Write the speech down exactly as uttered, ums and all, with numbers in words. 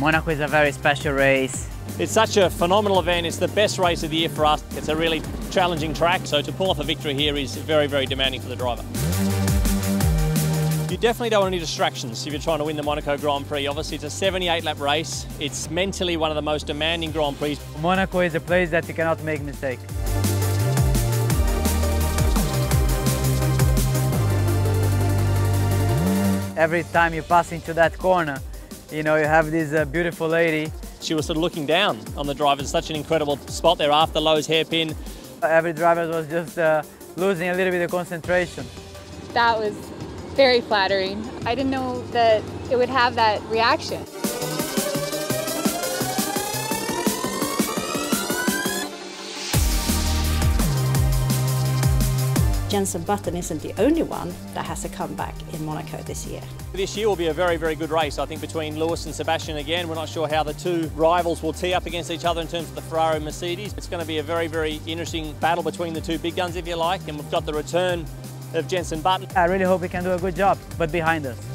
Monaco is a very special race. It's such a phenomenal event. It's the best race of the year for us. It's a really challenging track, so to pull off a victory here is very, very demanding for the driver. You definitely don't want any distractions if you're trying to win the Monaco Grand Prix. Obviously, it's a seventy-eight lap race. It's mentally one of the most demanding Grand Prix. Monaco is a place that you cannot make mistakes. Every time you pass into that corner, you know, you have this uh, beautiful lady. She was sort of looking down on the driver. It's such an incredible spot there after Lowe's hairpin. Every driver was just uh, losing a little bit of concentration. That was very flattering. I didn't know that it would have that reaction. Jenson Button isn't the only one that has a comeback in Monaco this year. This year will be a very, very good race, I think, between Lewis and Sebastian again. We're not sure how the two rivals will tee up against each other in terms of the Ferrari and Mercedes. It's going to be a very, very interesting battle between the two big guns, if you like, and we've got the return of Jenson Button. I really hope he can do a good job, but behind us.